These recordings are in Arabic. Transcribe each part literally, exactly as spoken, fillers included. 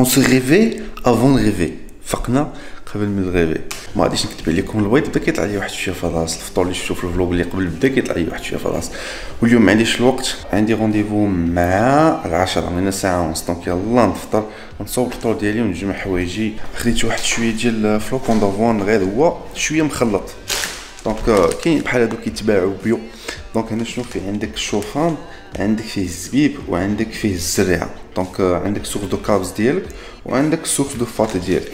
on se rêvait avant de rêver. فقنا قبل ما نغيبي. ما غاديش نكتب عليكم البيض بدا كيطلع لي واحد شويه في الراس، الفطور اللي شفتو في الفلوق اللي قبل بدا كيطلع لي واحد شويه في الراس، واليوم ما عنديش الوقت، عندي رونديفو مع العشرة من الساعه ونص، دونك يلاه نفطر ونصور الفطور ديالي ونجمع حوايجي. خديت واحد شويه ديال فلوكون دافون غير هو شويه مخلط، دونك كاين بحال هادو كيتباعوا بيو. دونك هنا شنو في عندك الشوفان، عندك فيه الزبيب وعندك فيه الزريعه، دونك عندك سوق دو كابس ديالك وعندك سوق دو فات ديالك.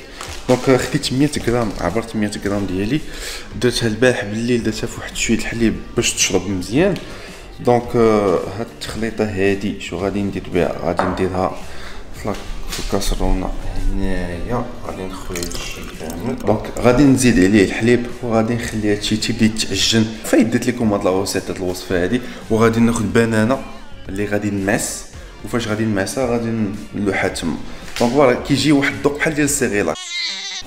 دونك خديت مية غرام، عبرت مية غرام ديالي، درتها البارح بالليل، درتها في واحد شويه الحليب باش تشرب مزيان. دونك هاد التخليطه هادي شو غادي ندير بها، غادي نديرها في الكاسرونه هنايا، غادي نخويها كامل. دونك غادي نزيد عليه الحليب وغادي نخلي هادشي تيبدا يتعجن. فايدت لكم هاد الوصفه، هاد الوصفه هادي. وغادي ناخد بنانه اللي غادي نمعس، وفاش غادي نمعسها غادي نلوحها تما. دونك فوالا كيجي واحد الذوق بحال ديال السيغيلا.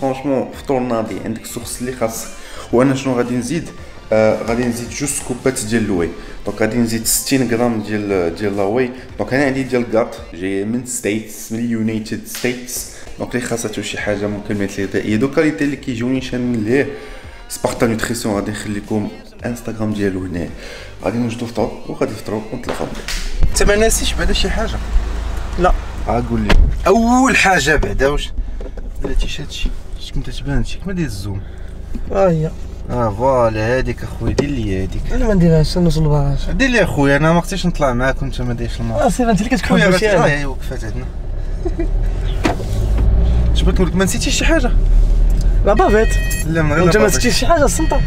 فرانشمون فطور ناضي، عندك السوخس اللي خاصك. وانا شنو غادي نزيد؟ آه غادي نزيد جوج سكوبات ديال الواي. دونك غادي نزيد ستين غرام ديال ديال الواي. دونك انا عندي ديال كات جايه من ستيتس، من اليونايتد ستيتس، دونك اللي خاصته شي حاجه مكملات غذائيه دوكا اللي اللي كيجوني شامل ليه سبارتا نوتريسيون. غادي نخليكم انستغرام ديالو هنا، غادي نوجدو فطور وغادي نفطرو ونتلاقاو. انت ما ناسيش بعدا شي حاجه؟ لا غاقول لك اول حاجه بعدا واش بلاتيش هادشي كنت تبان شي كما داير الزوم. ها هي اه فوالا هذيك اخويا، دير لي هذيك. انا ما نديرهاش حتى نوصل للباراج. دير لي اخويا، انا ما قدرتش نطلع معاك وانت ما دايرش الماء. اه سير انت اللي كتكون ماشي انا. ايوا وقفات عندنا. اش بغيت نقول لك، ما نسيتيش شي حاجه؟ لا بافيت. لا من غير انت ما نسيتيش شي حاجه السلطه.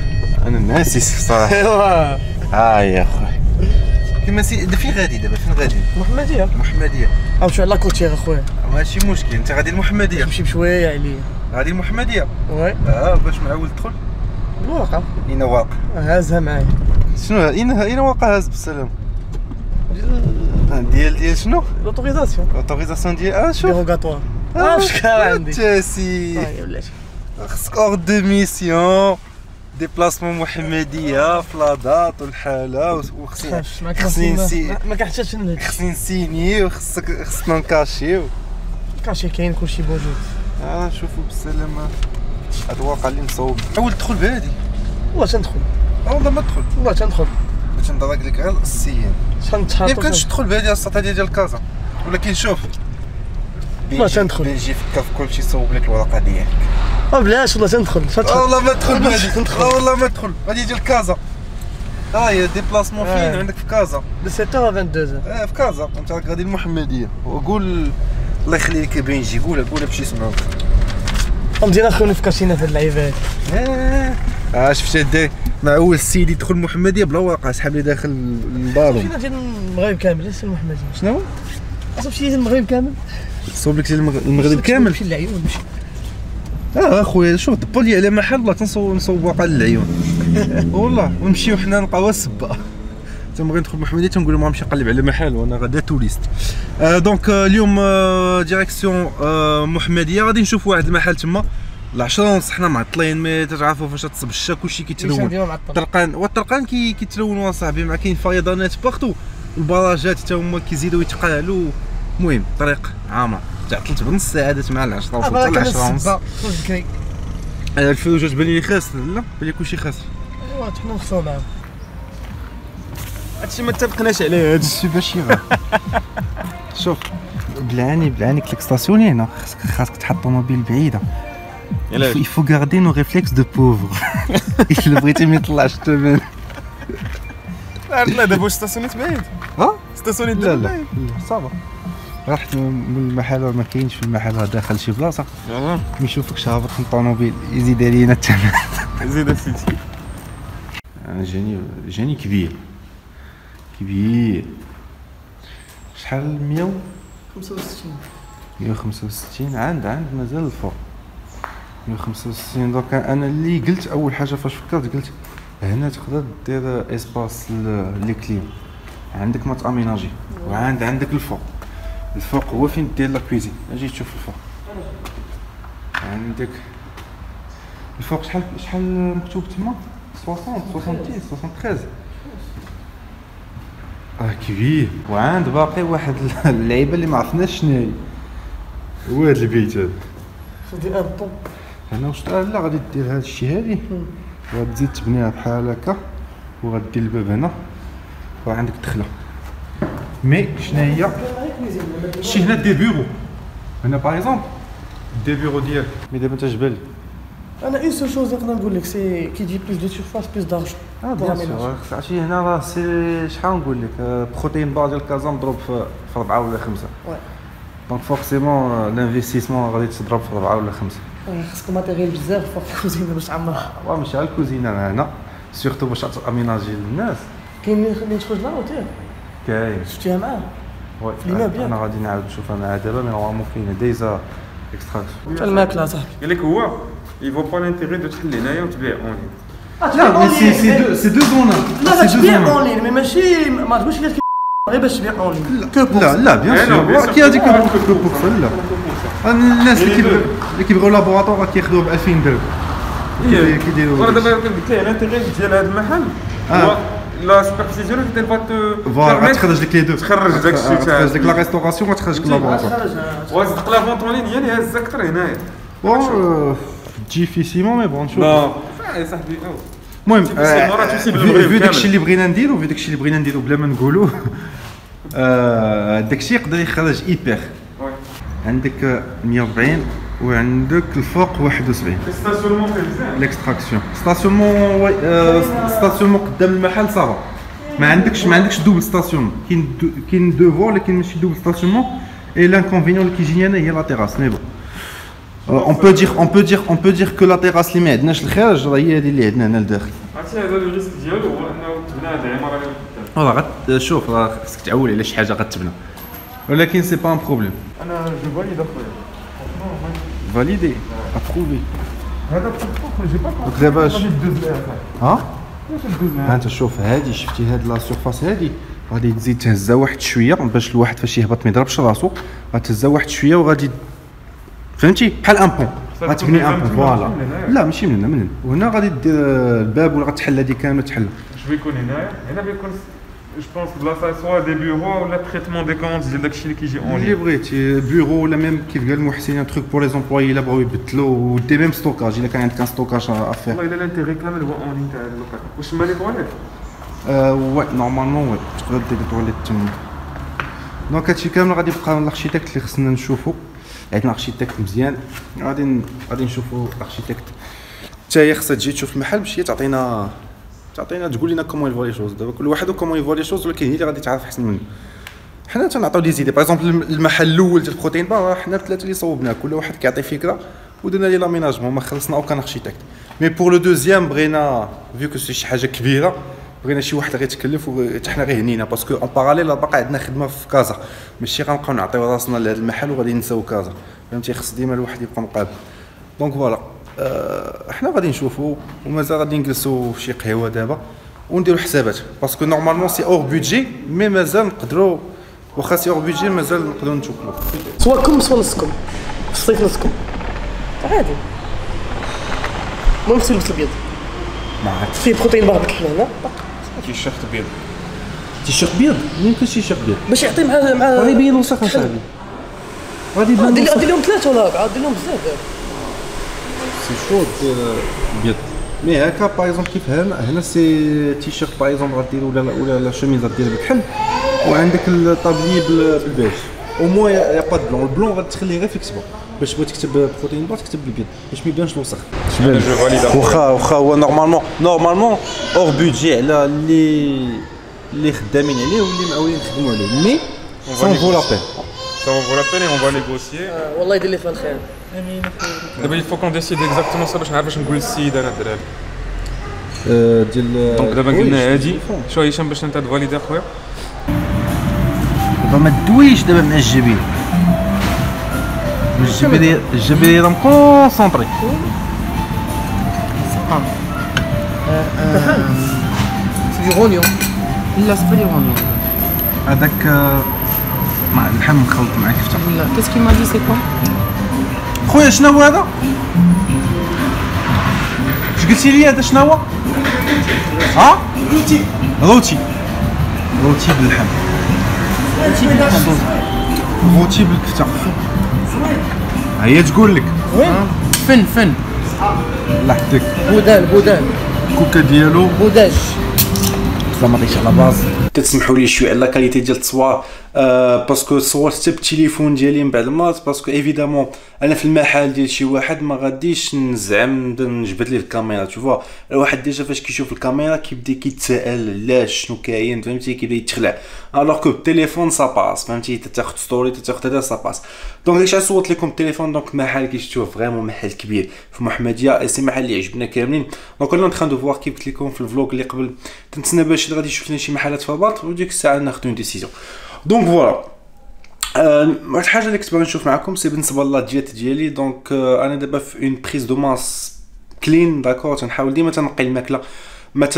انا ناسي الصراحه. ايوا ها هي اخويا. كيما سي فين غادي دابا؟ فين غادي؟ المحمديه. المحمديه. غنمشيو على لاكوتيغ اخويا. ماشي مشكل، انت غادي المحمديه. نمشي بشويه عليا. غادي المحمديه؟ وي. اه باش معول تدخل. واقع اين واقع هازها معايا. شنو اين اين واقع هاز بالسلام ديال ديال شنو لوتوريزاسيون لوتوريزاسيون ديال اه شوف ديروغاتوار. اه شكون عندي تاسي خصك اور دو ميسيون ديبلاسمون محمديه فلاضات والحاله، وخصني خصني ما كنحتاجش خصني نسيني، وخصك خصنا نكاشيو. كاشي كاين كلشي موجود. اه شوفوا بالسلامه هاد الواقع اللي مصوب. حاول تدخل بهادي. والله تندخل. والله ما تدخل. والله تندخل. باش نضرك لك غير السيان. شحال نتحاطوا. ما يمكنش تدخل بهادي السطح ديال ديال كازا، ولكن شوف. والله تندخل. بيجي فكا في كلشي يصوب لك الورقه ديالك. اه بلاش والله تندخل. والله ما تدخل بهادي. والله ما تدخل. هادي ديال كازا. ها هي ديبلاسمون فين عندك في كازا؟ من ستة ل اثنين وعشرين. اه في كازا، انت غادي المحمديه. وقول الله يخلي لك بنجي، قولها قولها باش يسمعوك. مزيان اخويا فكرتينا في هاد اللعيبه هادي. اه اه شفت هاد مع اول السيد يدخل المحمديه بلا ورقه، شحال اللي داخل للبالون. شفنا ديال المغرب كامل سي المحمديه. شنو؟ صوب شي المغرب كامل. صوب لك المغرب كامل. مشي للعيون مشي. اه اخويا شوف دبولي على محل والله تنصوب نصوب واقع للعيون. والله ونمشيو حنا نلقاوها سبه. تنبغي ندخل محمديه تنقول لهم غنمشي نقلب على محل وانا غدا توريست. آه دونك آه اليوم آه ديريكسيون آه محمديه، غادي نشوف واحد المحل تما العشرة ونص. حنا معطلين ما تعرفوا فاش تصب الشا كلشي كيتلون. الطرقان والطرقان كيتلونوا اصاحبي، مع كاين فيضانات باغتو، البراجات حتى هما كيزيدوا يتقالوا. المهم الطريق عامر، تعطلت بنص ساعه درت مع العشرة وصلت حتى العشرة ونص. الفلوجات بان لي خاسر. لا بان لي كلشي خاسر. ايوا حنا نخسروا معاهم هادشي ما اتفقناش عليه. هادشي باش يغا شوف بلاني بلاني كليك ستاسيوني هنا، خاصك خاصك تحط طوموبيل بعيده. علاش؟ يفو غاردي نو ريفليكس دو بوفر. الا بغيتي ما يطلعش الثمن. عرفت لا دابا واش ستاسيونيت بعيد؟ ها؟ ستاسيونيت بعيد؟ لا لا صافا، رحت من المحل وما كاينش في المحل، راه داخل شي بلاصه ما يشوفكش هابط من الطوموبيل يزيد علينا الثمن. يزيد السيتي. انا جاني جاني كبير كبير. شحال؟ مية وخمسة وستين. مية وخمسة وستين عند عند مازال الفوق مية وخمسة وستين. دونك انا اللي قلت اول حاجه فاش فكرت قلت هنا تقدر دير اسباس لي كليم، عندك ما تاميناجي، وعند عندك الفوق. الفوق هو فين دير لا كويزين. اجي تشوف الفوق عندك الفوق. شحال شحال مكتوب تما؟ ستين ستين ثلاثة وستين. اه كبير. وعند باقي واحد اللعيبه اللي ما عرفناش شناهي. هو هذا البيت هذا خدي ان طون هنا واش لا غادي دير هذا الشيء هذه وغادي تزيد تبنيها بحال هكا وغادي دير الباب هنا وعندك دخله مي شنو هي شي هنا دي بيرو هنا باغ اكزومبل دي بيرو ديالك مي دابا انت جبال انا اي سول شوز نقدر نقول لك سي كي تجي بلوس دو سيرفاس بلوس دارجون اه بيان سور عرفتي هنا راه سي شحال نقول لك بروتين بار ديال كازا مضروب في ربعه ولا خمسه دونك فورسيمون الانفستيسمون غادي تضرب في ربعه ولا خمسه خصك ماتيريال بزاف في الكوزينه باش تعمرها راه ماشي على الكوزينه هنا سيرتو باش تاميناجي للناس كاين اللي خليني تخرج لا روتير كاين شفتيها معاه وي انا غادي نعاود نشوفها معاه دابا مي نورمالمون كاينه ديجا اكستراكسيون الماكله صاحبي قال لك هو il vaut pas l'intérêt de t'aller là et tu vas en ligne. Ah tu vas en ligne. C'est deux c'est deux zones. Là tu vas en ligne mais ماشي ما تقولش لي غير باش تبيع اون لين. لا لا بيان سور كي هذيك البورتفول لا. الناس اللي كيبغيو اللي كيبغيو لابوغاتوار كياخذوه ب ألفين درهم. كيديروا. وانا دابا قلت لك الانتيغي ديال هذا المحل هو لا سوبرفيسيون اللي تلفات فوالا تخرج لك لي دو تخرج داك الشيء تاع تخرج لك لا ريستوراسيون وتخرج لك لابوغاتوار. وصدق لا فونت اون لين هي اللي هازه اكثر هنايا. Difficilement, mais bon, on va voir. Moi, vu que je suis libre d'indier, vu que je suis libre d'indier, ou bien Golo, d'excès, d'excès, hyper. عندك مية وأربعين وعندك الفوق واحد وسبعين. Stationnement, l'extraction. Stationnement, ouais, stationnement قدام المحل ça va. ما عندكش ما عندكش double stationnement. كاين كاين devant, لكن ماشي double stationnement. Et l'inconvénient اللي كيجيني أنا هي la terrasse, mais bon. Euh, on peut dire on peut dire on peut dire que la terrasse li ma عندناش الخارج راه هي هذه اللي عندنا هنا لداخل عرفتي هذا لو ريسك ديالو هو انه تبنى هذه العماره قدام راه غتشوف راه خصك تعول على شي حاجه غتبنى ولكن سي با ان بروبليم انا جو فاليد اخويا فاليدي ابروفي هذا بروبليم جي با كونتريباش ها انت شوف هذه شفتي هذه لا سيرفاس هذه غادي تزيد تهزها واحد شويه باش الواحد فاش يهبط ما يضربش راسو غتهزها واحد شويه وغادي فهمتي بحال ان بون غتبني ان بون فوالا لا ماشي من هنا من هنا وهنا غادي دير الباب ولا غتحل هذه كامله تحل اش بيكون هنايا هنا بيكون جو بونس بلاصه سوا دي بيرو ولا تريتمون دي كوموند ديال داكشي اللي كيجي اون لين اللي بغيتي بيرو ولا ميم كيف قال المحسن ان تروك بور لي زومبلوي الا بغاو يبدلوا ودي ميم ستوكاج الا كان عندك ان ستوكاج افير والله الا لانتيغي كامل هو اون لين تاع اللوكال واش مالي طواليت اه وي نورمالمون وي تقدر دير طواليت تما دونك هادشي كامل غادي يبقى الاركيتيكت اللي خصنا نشوفو عندنا اركيتيكت مزيان غادي غادي نشوفوا الاركيتيكت حتى هي خصها تجي تشوف المحل باش هي تعطينا تعطينا تقول لنا كومون يفوا لي شوز دابا كل واحد وكومون يفوا لي شوز ولكن هي اللي غادي تعرف احسن منه حنا تنعطيو لي زيدي باغ اكزومبل المحل الاول ديال البروتين بار حنا الثلاثه اللي صوبناه كل واحد كيعطي فكره ودرنا لي لاميناجمون ما خلصنا اوكان اركيتيكت مي بور لو دوزيام بغينا فيو كو سي شي حاجه كبيره بغينا شي واحد غير يتكلف وحتى حنا غير هنينا باسكو اون باراليل باقي عندنا خدمه في كازا ماشي غنبقاو نعطيو راسنا لهذا المحل وغادي نساو كازا فهمتي خص ديما الواحد يبقى مقابل دونك فوالا أه حنا غادي نشوفوا ومازال غادي نجلسوا في شي قهوه دابا ونديروا حسابات باسكو نورمالمون سي اور بودجي مي مازال نقدروا واخا سي اور بودجي مازال نقدروا نتوكلوا سواكم سوا نصكم الصيف نصكم عادي المهم سلبت البيض معاك في بروتين باربيكيو هنا تيشيرت بيض تيشيرت بيض ممكن تيشيرت بيض باش يعطي مع مع غادي يبين وسخ صاحبي غادي يبان دير لهم ثلاثه ولا اربعه دير لهم بزاف سي شوط بيض مي هكا باغ اكزومبل كيف هنا هنا سي تيشيرت باغ اكزومبل غدير ولا ولا لا شوميزه ديال بكحل وعندك الطابلي بالبيج او موا يا با بلون البلون غتخليه غير فيكسبون باش بغيت تكتب بروتين بار تكتب البيض باش ما يبانش الوسخ واخا واخا هو نورمالمون نورمالمون اور بودجي على اللي اللي خدامين عليه واللي معاولين نخدموا عليه مي سون فو لا بين سون فو لا بين اون فا نيغوسيي والله يدير لي فيها الخير امين دابا يفو كون ديسيد اكزاكتومون صافي باش نعرف اش نقول للسيد انا الدراري ديال دونك دابا قلنا هادي شو هشام باش انت تفاليدي اخويا دابا ما تدويش دابا من الجبين الجبري الجبري راهم كونسونطري سبحان سي غونيو لا سبري غونيو هذاك مع اللحم مخلط مع الكفته لا كاسكي ما دي سي كو خويا شنو هو هذا اش قلتي لي هذا شنو هو ها روتي روتي روتي باللحم روتي بالكفته Routier Bulkster. هي تقول لك وين فن فن الله يحفظك. بودال بودال الكوكا ديالو بوداج زعماطيش على باص. كتسمحوا لي شويه على لا كاليتي ديال التصوير أه باسكو صورت حتى بالتليفون ديالي من بعد الماتش باسكو ايفيدامون انا في المحل ديال شي واحد ما غاديش نزعم نجبد ليه الكاميرا تشوفوا. الواحد ديجا فاش كيشوف الكاميرا كيبدا كيتسائل علاش شنو كاين فهمتي كيبدا يتخلع الوغ كو بالتليفون سا باس فهمتي تاخذ ستوري تاخذ هذا سا باس. دونك علاش صورت لكم التليفون. دونك المحل كيشتوه فريمون محل كبير في محمديه سي محل اللي عجبنا كاملين. دونك انا نتخا دو فوار كيف قلت لكم في الفلوق اللي قبل تنتسنى باش غادي نشوف لنا شي محلات في الرباط وديك الساعه ناخذ ديسيزيون. دونك فوالا واحد الحاجه اللي كنت باغي نشوف معكم سي بالنسبه للديت ديالي. دونك انا دابا في اون بريز دو ماس كلين داكور تنحاول ديما تنقي الماكله ما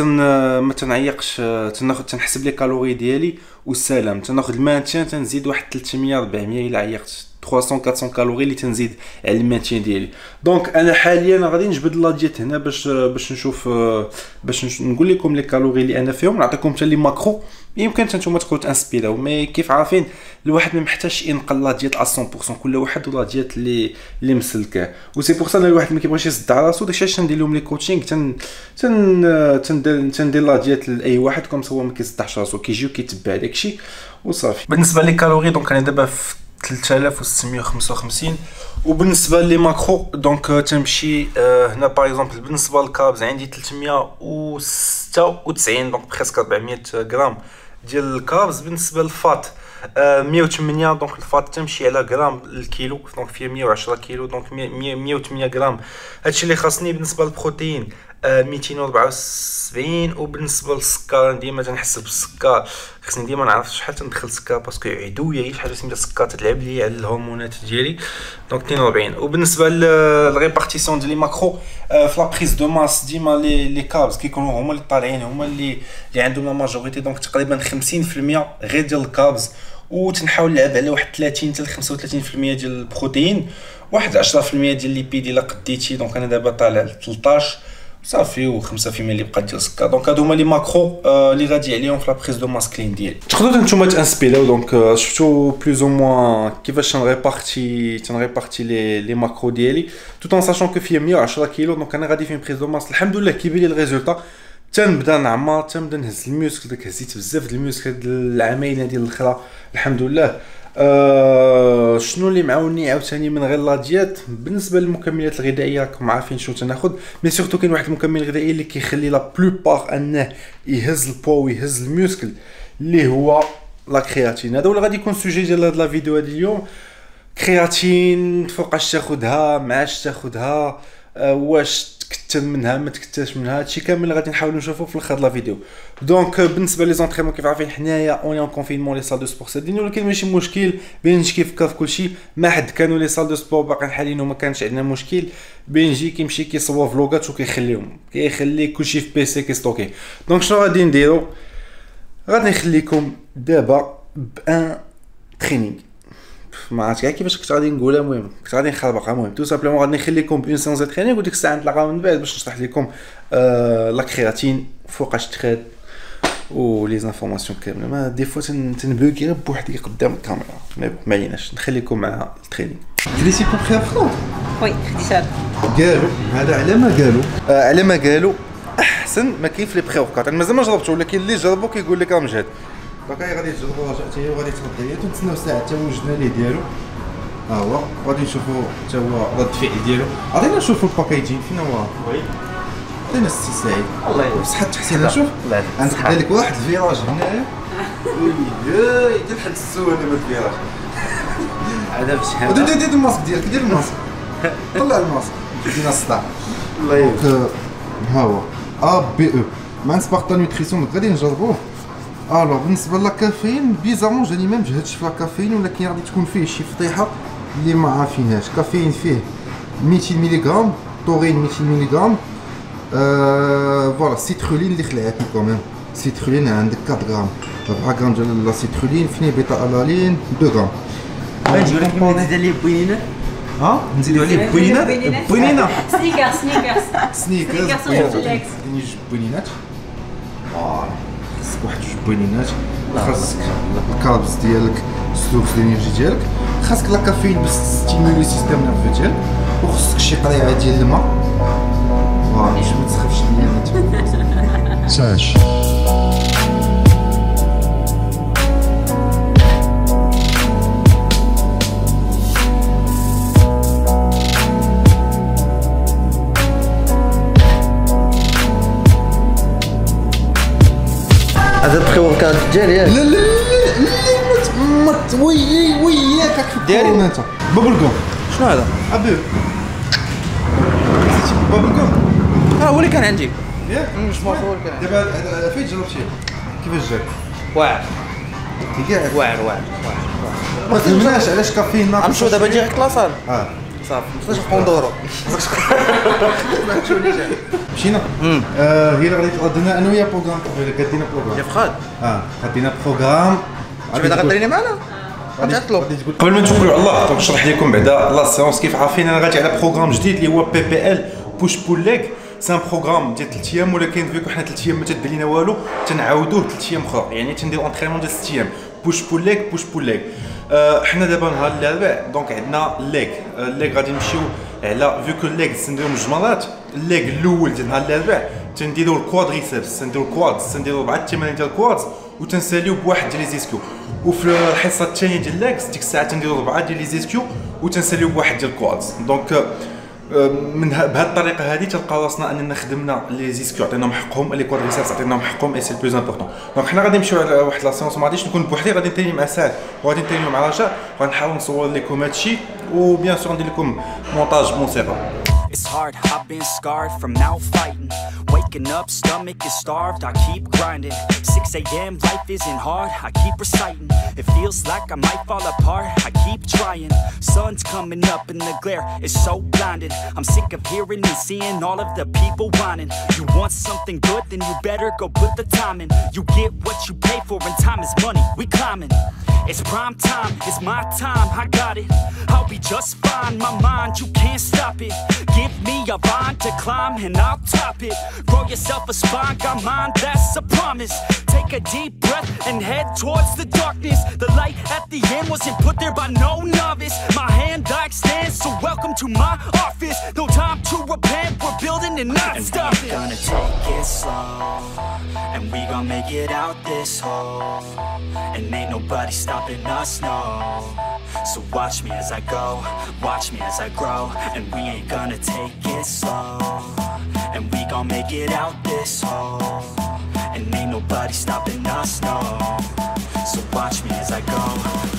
ما تنعيقش تناخذ تنحسب لي كالوري ديالي والسلام. تناخذ المانتيان تنزيد واحد ثلاثمية ربعمية الا عيقت ثلاثمية أربعمية كالوري اللي تنزيد على المانتيان ديالي. دونك انا حاليا غادي نجبد لا ديت هنا باش باش نشوف باش نقول لكم لي كالوري اللي انا فيهم نعطيكم حتى لي ماكرو يمكن حتى نتوما تقدروا تانسبيراو مي كيف عارفين الواحد ما محتاجش ينقل لا ديت على مية بالمية كل واحد ولا ديت اللي اللي مسلكه وسي بوغ سا الواحد ما كيبغيش يسد على راسو. داكشي علاش تندير لهم لي كوتشينغ تن تن تندير تندير لا ديت لاي واحد كوم سوا ما كيسدحش راسو كيجيو كيتبع داكشي وصافي. بالنسبه لي كالوري دونك انا دابا في ثلاثة آلاف وستمية وخمسة وخمسين وبالنسبه لي ماكرو دونك تمشي آه هنا باغ اكزومبل بالنسبه للكاربز عندي ثلاثمية وستة وتسعين دونك بريسك أربعمية غرام ديال الكاربز. بالنسبه للفات آه مية وثمانية دونك الفات تمشي على غرام الكيلو دونك فيه مية وعشرة كيلو دونك مية وثمانية غرام هادشي اللي خاصني. بالنسبه للبروتين آه ميتين وأربعة وسبعين وبالنسبه للسكر ديما تنحسب السكر خصني ديما نعرف شحال تندخل سكر باسكو عدويه هي شحال سميتها السكر تلعب لي على الهرمونات ديالي دونك اثنين وأربعين. وبالنسبه للريبارتيسيون ديال لي ماكرو آه في لا بريز دو ماس ديما لي لي كاربز كيكونوا هما اللي طالعين هما اللي اللي عندهم لا ماجوريتي دونك تقريبا خمسين بالمية غير ديال الكاربز وتنحاول نلعب على واحد ثلاثين حتى خمسة وثلاثين بالمية ديال البروتين واحد عشرة بالمية ديال لي بيدي الا قديتي. دونك انا دابا طالع ثلاثطاش صافي و5% اللي بقات ديال السكر. دونك هادو هما لي ماكرو اللي غادي عليهم في لا بريز دو ماسكلين ديالي. تقدروا نتوما تانسبيراو دونك شفتوا بلوز او موان كيفاش تنغيبارتي تنغيبارتي لي لي ماكرو ديالي تو طون ساشون كو فيا مية وعشرة كيلو. دونك انا غادي في بريز دو ماس الحمد لله كيبان لي الريزولتا تنبدا نعمر تنبدا نهز الميوسكل داك هزيت بزاف د الميوسكل العامينه ديال الاخرى الحمد لله. أه شنو اللي معاوني عاوتاني من غير لا ديات بالنسبه للمكملات الغذائيه راكم عارفين شنو تناخذ مي سورتو كاين واحد المكمل غذائي اللي كيخلي لا بلوبار انه يهز البو ويهز الميوسكل اللي هو لا كرياتين. هذا هو اللي غادي يكون السوجي ديال هاد لا فيديو هاد اليوم. كرياتين فوقاش تاخذها معاش تاخذها أه واش تكتل منها ما تكتلش منها هادشي كامل غادي نحاولوا نشوفوا في الاخر لا فيديو. دونك بالنسبه لي زونطريمون كيف عارفين حنايا اوني اون كونفينمون لي سال دو سبور سادين ولكن ماشي مشكل بينجي كيفكر في كلشي ما حد كانوا لي سال دو سبور باقي حاليا وما كانش عندنا مشكل بينجي كيمشي كيصور فلوغات وكيخليهم كيخلي كلشي في بيسي كيستوكي. دونك شنو غادي نديرو غادي نخليكم دابا بان ترينينغ ما عرفتش كاع كيفاش كنت غادي نقولها. المهم كنت غادي نخربقها. المهم تو سامبلومون غادي نخليكم بون سيونس ترينينغ وديك الساعه نتلاقاو من بعد باش نشرح لكم آه لا كرياتين فوقاش تخاد و لي زانفورماسيون كامله. ما دي فوا تنبوكي غير بوحدي قدام الكاميرا مي ما عليناش نخليكم مع الترينينغ. دريتي كومبخي ا فخو وي اختصار قالوا هذا على ما قالوا على ما قالوا احسن ما كاين في لي بريوف كات مازال ما جربتو ولكن اللي جربو كيقول لك راه مجهد. دونك غادي تجربوا رجع حتى هي وغادي تغديات ونتسناو ساعه حتى وجدنا ليه ديالو ها هو غادي نشوفوا حتى هو رد الفعل ديالو. عطينا نشوفوا الباكيجين فين هو وي عطينا السي سعيد الله يرحمه بصحه التحسين. شوف غنحط لك واحد الفيراج هنايا ويلي حتى لحد السوانه من الفيراج هذا باش هذا دير دير الماسك ديالك دير الماسك طلع الماسك دينا الصداع الله يرحمه. ها هو ا بي او مانس بارطا نوتريسيون غادي نجربوه. الو بالنسبه للكافيين بيزامون جاني ما مجهدش في الكافيين ولكن غادي تكون فيه شي فضيحه اللي ما عارفينهاش. كافيين فيه ميتين ملغرام تورين ميتين ملغرام آه فوالا سيترولين اللي خلعتني كوميم سيترولين عندك أربعة غرام أربعة غرام ديال لا سيترولين فين بيتا الالين اثنين غرام. نزيدو لك نزيد عليه بوينينات ها نزيدو عليه بوينينات بوينينات سنيكرز سنيكرز سنيكرز سنيكرز بوينينات واحد جوج بوينينات خاصك الكاربز ديالك السلوك الانرجي ديالك خاصك لا كافيين باش تستيمولي السيستم نيرفو ديالك، وخاصك شي قريعه ديال الماء. واه باش ما تسخفش ليا ساش. هذا بري ورك اوت ديالي. لا لا لا ما توي وياك داير انت بابل كوم. شنو هذا ابو بابل كوم؟ اه هو اللي كان عندي ياك. دابا فين جربتيه؟ كيفاش جاك؟ واعر واعر واعر واعر. ما تهمناش علاش كافيين ما نمشيو دابا ديريكت لاصال. اه صافي باش نقوندورو مشينا. هي اللي غادينا انا ويا بروغرام. كدينا بروغرام يا فخاد. اه غادينا بروغرام. شوف بعدا غدرينا معنا غتطلب. قبل ما نتوكلوا على الله غنشرح لكم بعدا لا سيونس كيف عارفين. انا غادي على بروغرام جديد اللي هو بي بي ال بوش بول ليغ. سي ان بروغرام ديال ثلاث ايام، ولكن فيكو حنا ثلاث ايام ما تدير لينا والو تنعاودوه ثلاث ايام اخرى، يعني تنديروا اونترينمون ديال ست ايام بوش بول ليغ بوش بول ليغ. حنا دابا نهار الاربعاء دونك عندنا ليغ. ليغ غادي نمشيو على فيكو ليغ تنديروا جوج مرات. الليغ الاول ديال نهار الاربعاء تنديروا الكوادريسبس، تنديروا الكوادز، تنديروا اربعه التمارين ديال الكوادز وتنساليو بواحد ديال لي زيسكيو. وفي الحصه الثانيه ديال اللاكس ديك الساعه تنديروا اربعه ديال لي زيسكيو وتنساليو بواحد ديال الكوادز. دونك من بهذه الطريقه هذه تلقاو راسنا اننا خدمنا لي زيسكيو، عطيناهم حقهم، لي كوادريسبس عطيناهم حقهم، اي سي لو بلوز امبورطون. دونك حنا غادي نمشيو على واحد لا سيونس، ما غاديش نكون بوحدي، غادي نتريني مع سعد وغادي نتريني مع رجاء، وغنحاول نصور لكم هادشي وبيان سور ندير لكم مونتاج موسيقى. It's hard, I've been scarred from now fighting. Waking up, stomach is starved, I keep grinding. six a m, life isn't hard, I keep reciting. It feels like I might fall apart, I keep trying. Sun's coming up and the glare is so blinding. I'm sick of hearing and seeing all of the people whining. You want something good, then you better go put the time in. You get what you pay for and time is money, we climbing. It's prime time, it's my time, I got it. I'll be just fine, my mind, you can't stop it. Give me a vine to climb and I'll top it. Grow yourself a spine, got mine, that's a promise. Take a deep breath and head towards the darkness. The light at the end wasn't put there by no novice. My hand I extend, so welcome to my office. No time to repent, we're building and not stopping. And we're gonna take it slow, and we gonna make it out this hole. And ain't nobody stopping us, no. So watch me as I go, watch me as I grow. And we ain't gonna take it slow, and we gon' make it out this hole. And ain't nobody stopping us, no. So watch me as I go,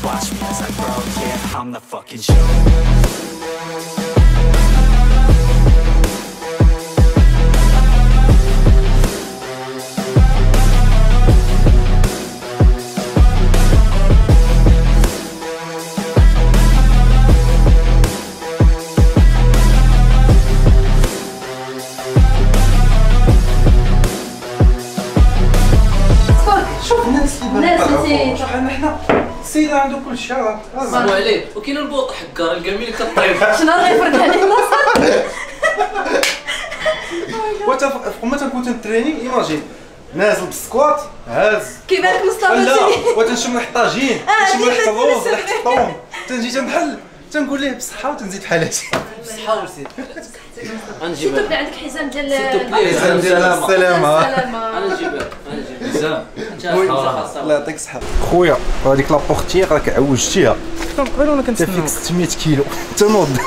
watch me as I grow. Yeah, I'm the fucking show. السيدة عنده كل شيء. صلوا عليه. وكاين البوط حكار القميل اللي كطيب. شنو غيفرق عليه الناس؟ وانت في قمة تنكون تنتريني ايماجين نازل بالسكوات هاز كيبان لك مصطفى. لا وتنشم ريحة الطاجين، تنشم ريحة الروز، ريحة الطوم، تنجي تنحل تنقول ليه بصحة وتنزيد بحال هادشي. بصحة وزيد. غنجيب لك عندك حزام ديال حزام ديال السلامة. غنجيبها غنجيبها. الله يعطيك الصحة خويا. هذيك لابوغتييغ راك عوجتيها. كنت قبل وانا كنتسنى فيك ستمية كيلو حتى نوض.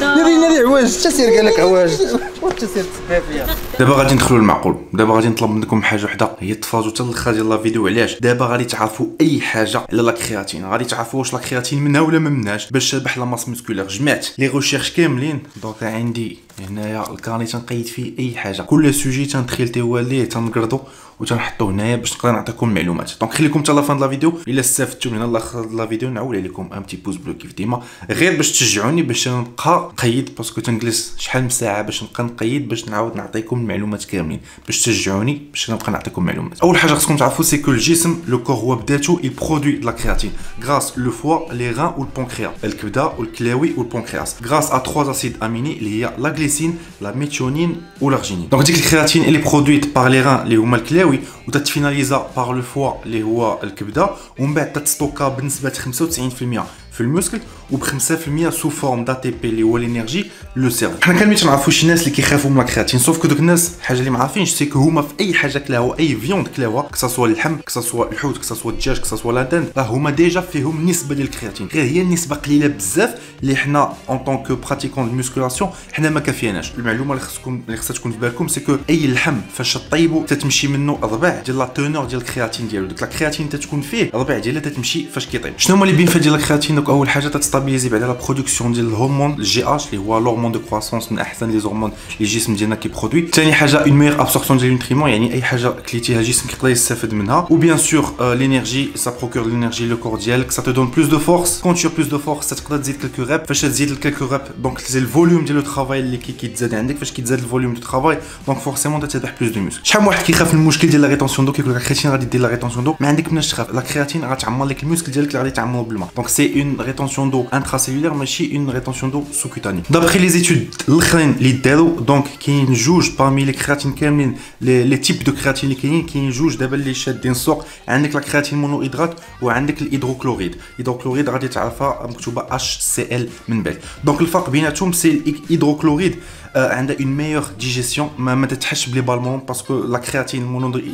ناري ناري عواجت حتى سير قال لك عواجت حتى سير تسبا فيا. دابا غادي ندخلوا للمعقول. دابا غادي نطلب منكم حاجه وحده هي تفاجئوا حتى للخا ديال لا فيديو. علاش؟ دابا غادي تعرفوا اي حاجه على لا كرياتين، غادي تعرفوا واش لا كرياتين منها ولا ما منهاش باش تربح لا ماس موسكولير. جمعت لي ريشيرش كاملين دونك عندي هنايا الكارني تنقيد فيه اي حاجه، كل سوجي تنتخيلتيوه ليه تنقردو وتنحطوه هنايا باش نقدر نعطيكم معلومات. دونك خليكم حتى لا فان لا فيديو. الا استفدتوا من هنا لا فيديو نعول عليكم ان تي بوز بلو كيف ديما، غير باش تشجعوني باش نبقى نقيد، باسكو تنجلس شحال من ساعه باش نبقى نقيد باش نعاود نعطيكم المعلومات كاملين، باش تشجعوني باش نبقى نعطيكم معلومات. اول حاجه خصكم تعرفوا سي كو الجسم لو كور هو بداتو اي برودوي دو لا كرياتين غراس لو فوا لي ران و البونكرياس، الكبده والكلاوي والبونكرياس، غراس ا ثلاثة اسيد اميني اللي هي لا غليسين لا ميثيونين و الارجينين. دونك ديك الكرياتين اللي برودويت بار لي ران اللي هما الكلاوي الحيوي وتتفيناليزا باغ لو فوا اللي هو الكبده، ومن بعد تتستوكا بنسبه خمسة وتسعين في المية في الموسكل وب خمسة في المية سو فورم د تي بي اللي هو الانرجي لو سيرف. حنا كاملين تنعرفوا شي ناس اللي كيخافوا من الكرياتين، سوف كو دوك الناس الحاجه اللي ما عارفينش سيكو هما في اي حاجه كلاوها، اي فيوند كلاوها، كساسوا اللحم كساسوا الحوت كساسوا الدجاج كساسوا لاندان، راه هما ديجا فيهم نسبه ديال الكرياتين، غير هي النسبه قليله بزاف اللي حنا اون طون كو براتيكون الموسكولاسيون حنا ما كافيناش. المعلومه اللي خصكم اللي خصها تكون في بالكم سيكو اي لحم فاش طيبو تتمشي منه ربع ديال لا تونور ديال الكرياتين ديالو، ديك الكرياتين تتكون فيه ربع ديالها تتمشي فاش كيطيب. شنو هما اللي بينفع ديال الكرياتين؟ اول حاجه تستابيليزي بعدا لا برودكسيون ديال الهرمون الجي اش اللي هو لورمون دو كروسونس، من احسن لي زورمون اللي الجسم ديالنا كيبرودوي. ثاني حاجه اون ميغ ابسوربسيون ديال النوتريمون، يعني اي حاجه كليتيها الجسم كيقدر يستافد منها. وبيان سور لينيرجي سا بروكور لينيرجي لو كور ديالك، سا تو دون بلوس دو فورس، كون تشوف بلوس دو فورس تقدر تزيد كلكو راب، فاش تزيد الكلكو راب دونك تزيد الفوليوم ديال لو طرافاي اللي كيتزاد عندك، فاش كيتزاد الفوليوم دو طرافاي دونك فورسيمون تتربح بلوس دو ميوسكل. شحال من واحد كيخاف من المشكل ديال لا ريتونسيون دو، كيقول لك الكرياتين غادي دير لا ريتونسيون دو، ما عندك مناش تخاف، لا كرياتين غتعمر لك الميوسكل ديالك اللي غادي تعمرو بالماء، دونك سي une rétention d'eau intracellulaire mais aussi une rétention d'eau sous-cutanée. D'après les études l'khrin li daru donc كاين جوج parmi les créatines كاملين les types de créatine اللي كاينين، كاين جوج دابا اللي شادين السوق، عندك لا كرياتين مونوهيدرات وعندك الهيدروكلوريد. الهيدروكلوريد غادي تعرفها مكتوبه اتش سي ال من بعد، دونك الفرق بيناتهم سي الهيدروكلوريد عندها اون ميور ديجيسيون، ما تتحش بلي بالمون باسكو لا كرياتين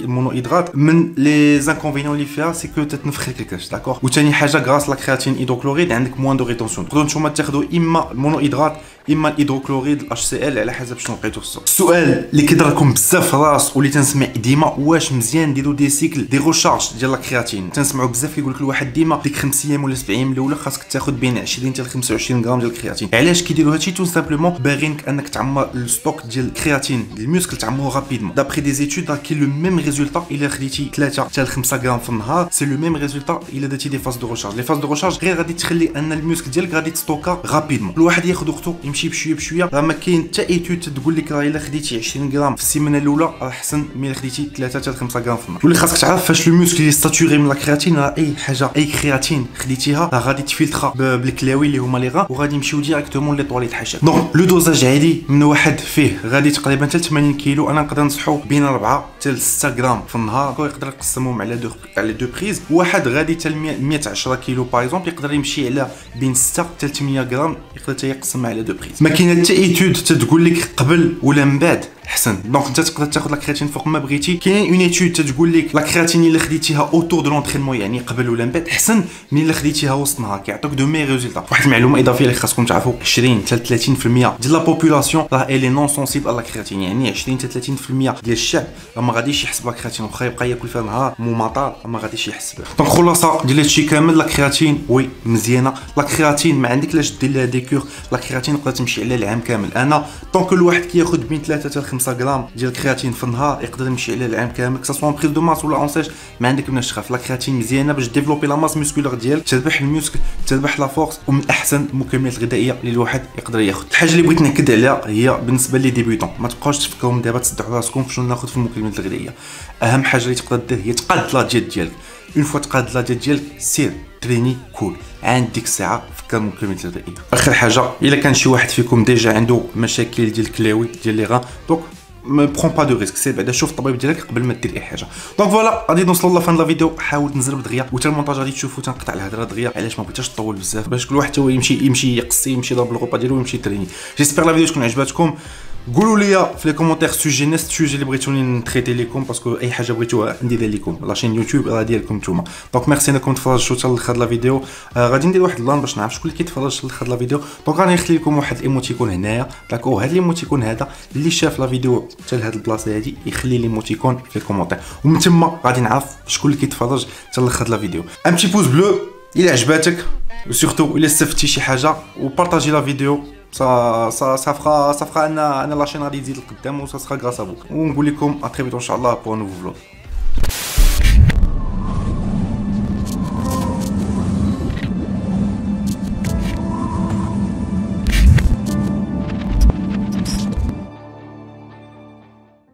مونوهيدرات من لي زانكونفينيون اللي فيها سي كو تتنفخ لك الكاش داكور. وثاني حاجه غراس لا كرياتين الهيدروكلوريد عندك موان دو ريتونسيون، تقدروا نتوما تاخذوا اما المونوهيدرات اما الهيدروكلوريد الاتش سي ال على حسب شنو لقيتو في السوق. السؤال اللي كيضركم بزاف في الراس واللي تنسمع ديما، واش مزيان نديرو دي سيكل دي ريشارج ديال لا كرياتين؟ تنسمعوا بزاف كيقول لك الواحد ديما ديك خمس ايام ولا سبع ايام الاولى خاصك تاخذ بين عشرين حتى خمسة وعشرين غرام ديال الكرياتين. علاش كيديروا هادشي؟ تو سامبلومون باغينك انك تعمر الستوك ديال الكرياتين ديال الميوسكل تعمرو رابيدمون. دابخي دي زيتود راه كاين لو ميم ريزولتا الا خديتي ثلاثة حتى خمسة غرام في النهار، سي لو ميم ريزولتا الا درتي دي فاز دو ريشارج. لي فاز دو ريشارج غير غادي تخلي ان الميوسكل ديالك غادي تستوكا رابيدمون، الواحد ياخذ وقته يمشي بشويه بشويه. راه ما كاين حتى ايتود تقول لك راه الا خديتي عشرين غرام في السيمانه الاولى راه احسن ملي خديتي ثلاثة حتى خمسة غرام في النهار. واللي خاصك تعرف فاش لو ميوسكل يستاتوري من الكرياتين، راه اي حاجه اي كرياتين خديتيها راه غادي تفلترها بالكلاوي اللي هما لي غا وغادي يمشيو ديريكتومون لي طواليت حاشاك. دونك لو دوزاج عادي من واحد فيه غادي تقريبا حتى ثمانين كيلو، انا نقدر نصحو بين أربعة حتى ستة غرام في النهار، ويقدر يقسمهم على دو على دو بريز. واحد غادي حتى مية وعشرة كيلو باغ اكزومبل يقدر يمشي على بين ستة حتى ثمانية غرام، يقدر تيقسم على دو بريز. ما كاين حتى ايتود تتقول لك قبل ولا من بعد احسن، دونك انت تقدر تاخذ لا كرياتين فوق ما بغيتي. كاين اون ايتود تتقول لك لا كرياتين الا خديتيها اوتور دو لونترينمون يعني قبل ولا من بعد احسن من الا خديتيها وسط النهار، كيعطيك دو مي ريزولتا. واحد المعلومه اضافيه اللي خاصكم تعرفوا، عشرين حتى ثلاثين في المية ديال لا بوبولاسيون راه اي لي نون سونسيبل على الكرياتين، يعني عشرين حتى ثلاثين في المية ديال الشعب راه ما غاديش يحسب لا كرياتين، واخا يبقى ياكل فيها نهار مو مطار ما غاديش يحسب. دونك خلاصه ديال هادشي كامل، لا كرياتين وي مزيانه، لا كرياتين ما عندك لاش دير لها ديكور، لا كرياتين تقدر تمشي على العام كامل. انا طونك الواحد كياخذ بين ثلاثة حتى خمسة غرام ديال الكرياتين في النهار يقدر يمشي على العام كامل، كسوا اون بريز دو ماس ولا اون سيش ما عندك مناش تخاف. لا كرياتين مزيانه باش ديفلوبي لا ماس موسكولار ديالك، تربح الميوسكل تربح لا فورس، ومن احسن المكملات الغذائيه اللي الواحد يقدر ياخذ. الحاجه اللي بغيت ناكد عليها هي بالنسبه لي ديبيوتون، ما تبقاوش تفكروا دابا تصدعوا راسكم في شنو ناخذ في المكملات الغذائيه. اهم حاجه اللي تقدر دير هي تقاد لا ديال ديالك، اون فوا تقاد لا ديال ديالك سير تريني كول، عند ديك الساعه فكر المكملات الغذائيه. اخر حاجه، الا كان شي واحد فيكم ديجا عنده مشاكل ديال الكلاوي ديال لي غا دونك ما برون با دو ريسك، سير بعدا شوف الطبيب ديالك قبل ما دير اي حاجه. دونك فوالا غادي نوصلوا لفان لا فيديو، حاولت نزرب دغيا وتا المونتاج غادي تشوفوا تنقطع الهضره دغيا علاش ما بغيتهاش تطول بزاف باش كل واحد هو يمشي يمشي يقصي يمشي يضرب الغوبه ديالو ويمشي تريني. جيسبر لا فيديو تكون عجبتكم، قولوا لي في لي كومونتير سوجي ناس السوجي اللي بغيتوني نتريتي لكم، باسكو اي حاجه بغيتوها نديرها لكم، لاشين يوتيوب راه ديالكم نتوما. دونك ميرسي انكم تفرجتوا حتى لخر لا فيديو، آه غادي ندير واحد اللان باش نعرف شكون اللي كيتفرج لخر لا فيديو. دونك غادي نخلي لكم واحد الايموتيكون هنايا داكو، هاد الايموتيكون هذا اللي شاف لا فيديو حتى لهاد البلاصه هادي يخلي الايموتيكون في الكومونتير، ومن تما غادي نعرف شكون اللي كيتفرج حتى لخر لا فيديو. ان بتي بوز بلو الى عجباتك، وسورتو الى استفدتي شي حاجه، وبارطاجي لا فيديو، سا سا سا فخا سا فخا ان ان لاشين غادي تزيد لقدام، وسا سخا غراس ا بوك. ونقول لكم ا تري بيتو ان شاء الله بور نوفو فلوغ.